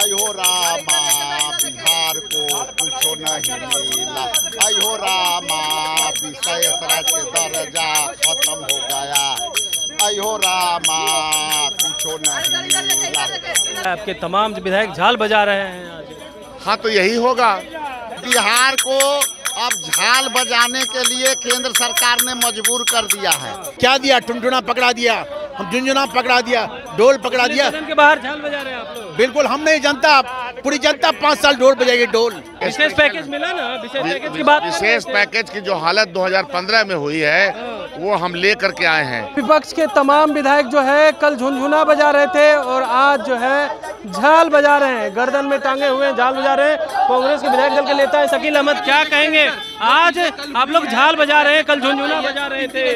आयो रामा बिहार को कुछ नहीं मिला, आयो रामा विषय सच दर्जा खत्म हो गया, आयो रामा कुछ नहीं मिला। आपके तमाम विधायक झाल बजा रहे हैं। हाँ तो यही होगा, बिहार को अब झाल बजाने के लिए केंद्र सरकार ने मजबूर कर दिया है। क्या दिया? टुनटुना पकड़ा दिया, हम झुनझुना पकड़ा दिया, ढोल पकड़ा दिया। के बाहर झाल बजा रहे हैं आप लोग? बिल्कुल, हम नहीं जनता, पूरी जनता 5 साल ढोल बजाएगी ढोल। विशेष पैकेज मिला ना, विशेष पैकेज की बात, विशेष पैकेज की जो हालत 2015 में हुई है वो हम ले करके आए हैं। विपक्ष के तमाम विधायक जो है कल झुनझुना बजा रहे थे और आज जो है झाल बजा रहे हैं, गर्दन में टांगे हुए हैं, झाल बजा रहे हैं। कांग्रेस के विधायक दल के नेता है शकील अहमद, क्या कहेंगे? आज आप लोग झाल बजा रहे हैं, कल झुनझुना बजा रहे थे।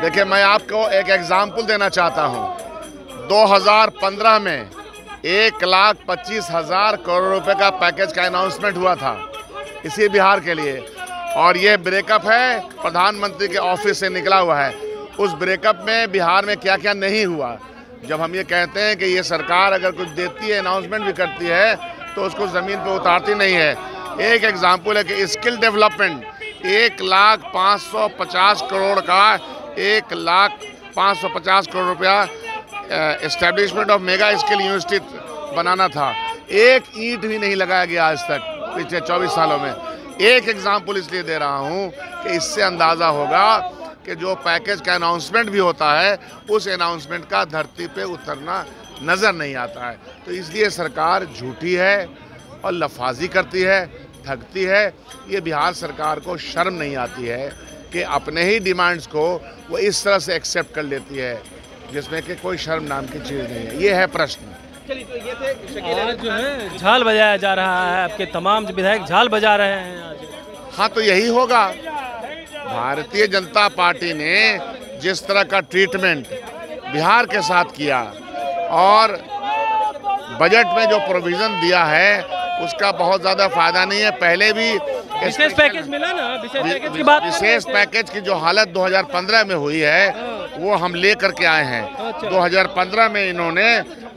देखिए मैं आपको एक एग्जाम्पल देना चाहता हूँ। 2015 में 1,25,000 करोड़ रुपए का पैकेज का अनाउंसमेंट हुआ था इसी बिहार के लिए, और ये ब्रेकअप है प्रधानमंत्री के ऑफिस से निकला हुआ है। उस ब्रेकअप में बिहार में क्या क्या नहीं हुआ। जब हम ये कहते हैं कि ये सरकार अगर कुछ देती है, अनाउंसमेंट भी करती है, तो उसको ज़मीन पे उतारती नहीं है। एक एग्जाम्पल है कि स्किल डेवलपमेंट 1,550 करोड़ का 1,550 करोड़ रुपया establishment of mega skill university बनाना था, एक ईंट भी नहीं लगाया गया आज तक पिछले 24 सालों में। एक एग्जाम्पल इसलिए दे रहा हूं कि इससे अंदाज़ा होगा कि जो पैकेज का अनाउंसमेंट भी होता है उस अनाउंसमेंट का धरती पे उतरना नज़र नहीं आता है। तो इसलिए सरकार झूठी है और लफाजी करती है, ठगती है। ये बिहार सरकार को शर्म नहीं आती है कि अपने ही डिमांड्स को वो इस तरह से एक्सेप्ट कर लेती है जिसमें कि कोई शर्म नाम की चीज़ नहीं है। ये है प्रश्न। तो ये थे जो है झाल बजाया जा रहा है, आपके तमाम विधायक झाल बजा रहे हैं। हाँ तो यही होगा, भारतीय जनता पार्टी ने जिस तरह का ट्रीटमेंट बिहार के साथ किया और बजट में जो प्रोविजन दिया है उसका बहुत ज्यादा फायदा नहीं है। पहले भी विशेष पैकेज मिला ना, विशेष पैकेज की जो हालत 2015 में हुई है वो हम ले करके आए हैं। 2015 में इन्होंने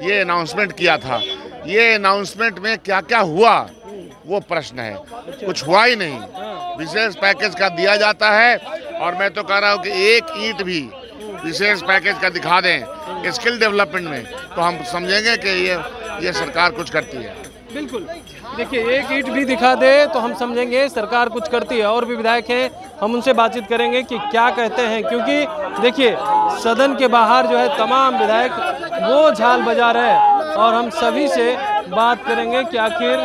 ये अनाउंसमेंट किया था। ये अनाउंसमेंट में क्या क्या हुआ वो प्रश्न है, कुछ हुआ ही नहीं। विशेष पैकेज का दिया जाता है और मैं तो कह रहा हूँ कि एक ईंट भी विशेष पैकेज का दिखा दें स्किल डेवलपमेंट में तो हम समझेंगे कि ये सरकार कुछ करती है। बिल्कुल, देखिए एक ईंट भी दिखा दे तो हम समझेंगे सरकार कुछ करती है। और भी विधायक हैं, हम उनसे बातचीत करेंगे कि क्या कहते हैं, क्योंकि देखिए सदन के बाहर जो है तमाम विधायक वो झाल बजा रहे हैं और हम सभी से बात करेंगे कि आखिर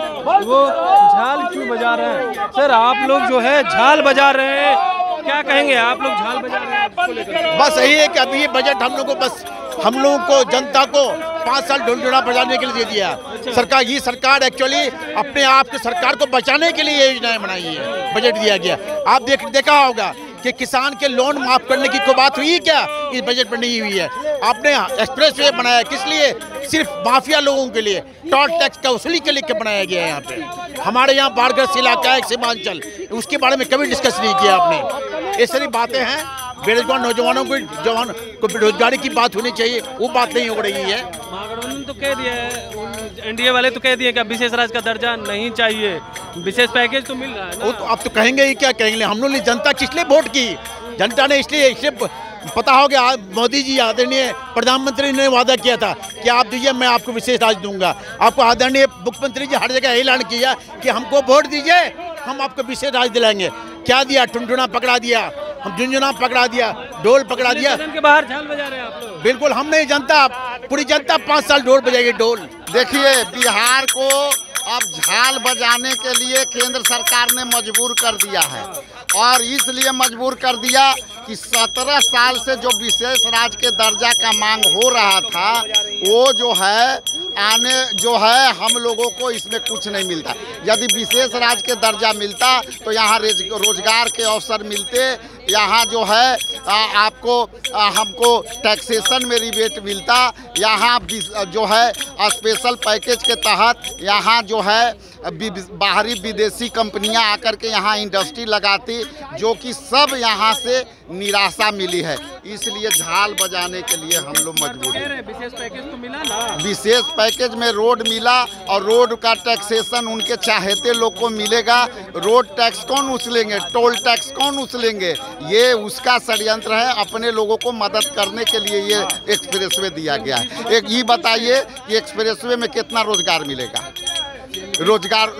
वो झाल क्यों बजा रहे हैं। सर आप लोग जो है झाल बजा रहे हैं, क्या कहेंगे? आप लोग झाल बजा रहे हैं, बस यही है कि अभी ये बजट हम लोगों को, बस हम लोगों को, जनता को 5 साल ढोलझोड़ा बजाने के लिए दे दिया। सरकार, ये सरकार एक्चुअली अपने आप की सरकार को बचाने के लिए योजनाएं बनाई है, बजट दिया गया। आप देखा होगा कि किसान के लोन माफ करने की कोई बात हुई क्या इस बजट में? नहीं हुई है। आपने एक्सप्रेस वे बनाया किस लिए? सिर्फ माफिया लोगों के लिए, टोल टैक्स का वसूली के लिए बनाया गया है। यहाँ पे हमारे यहाँ बाढ़ग्रस्त इलाका है सीमांचल, उसके बारे में कभी डिस्कस नहीं किया आपने। ये सारी बातें हैं। बेरोजगार नौजवानों को बेरोजगारी की बात होनी चाहिए, वो बात नहीं हो रही है। महागठबंधन तो कह दिया है, एनडीए वाले तो कह दिए कि विशेष राज्य का दर्जा नहीं चाहिए, विशेष पैकेज तो मिल रहा है ना। वो तो अब तो कहेंगे ही, क्या कहेंगे? हम लोग ने जनता किस लिए वोट की? जनता ने इसलिए पता हो गया, मोदी जी आदरणीय प्रधानमंत्री ने वादा किया था कि आप दीजिए मैं आपको विशेष राज दूंगा। आपको आदरणीय मुख्यमंत्री जी हर जगह ऐलान किया कि हमको वोट दीजिए, हम आपको विशेष राज दिलाएंगे। क्या दिया? टुनटुना पकड़ा दिया, हम झुनझुना पकड़ा दिया, ढोल पकड़ा दिया। सदन के बाहर झाल बजा रहे हैं आप लोग? बिल्कुल, हम नहीं जनता, पूरी जनता 5 साल ढोल बजाएगी ढोल। देखिए बिहार को अब झाल बजाने के लिए केंद्र सरकार ने मजबूर कर दिया है और इसलिए मजबूर कर दिया कि 17 साल से जो विशेष राज के दर्जा का मांग हो रहा था वो जो है आने जो है हम लोगों को इसमें कुछ नहीं मिलता। यदि विशेष राज के दर्जा मिलता तो यहाँ रोजगार के अवसर मिलते, यहाँ जो है हमको टैक्सेशन में रिबेट मिलता, यहाँ जो है स्पेशल पैकेज के तहत यहाँ जो है बाहरी विदेशी कंपनियां आकर के यहाँ इंडस्ट्री लगाती, जो कि सब यहाँ से निराशा मिली है। इसलिए झाल बजाने के लिए हम लोग मजबूर हैं। विशेष पैकेज तो मिला ना? विशेष पैकेज में रोड मिला और रोड का टैक्सेशन उनके चाहते लोग को मिलेगा। रोड टैक्स कौन उछलेंगे, टोल टैक्स कौन उछलेंगे, ये उसका षड्यंत्र है। अपने लोगों को मदद करने के लिए ये एक्सप्रेसवे दिया गया है। एक ये बताइए कि एक्सप्रेसवे में कितना रोजगार मिलेगा,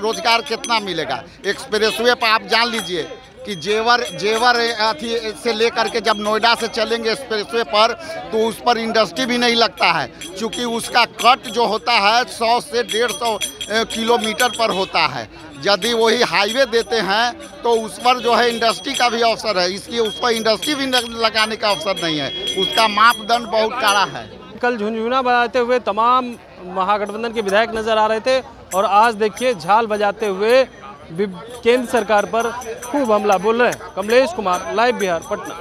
रोजगार कितना मिलेगा एक्सप्रेसवे पर? आप जान लीजिए कि जेवर अथी से लेकर के जब नोएडा से चलेंगे एक्सप्रेसवे पर तो उस पर इंडस्ट्री भी नहीं लगता है, क्योंकि उसका कट जो होता है 100 से 150 किलोमीटर पर होता है। यदि वही हाईवे देते हैं तो उस पर जो है इंडस्ट्री का भी अवसर है, इसलिए उस पर इंडस्ट्री भी लगाने का अवसर नहीं है। उसका मापदंड बहुत कड़ा है। कल झुनझुना बजाते हुए तमाम महागठबंधन के विधायक नजर आ रहे थे और आज देखिए झाल बजाते हुए केंद्र सरकार पर खूब हमला बोल रहे हैं। कमलेश कुमार, लाइव बिहार, पटना।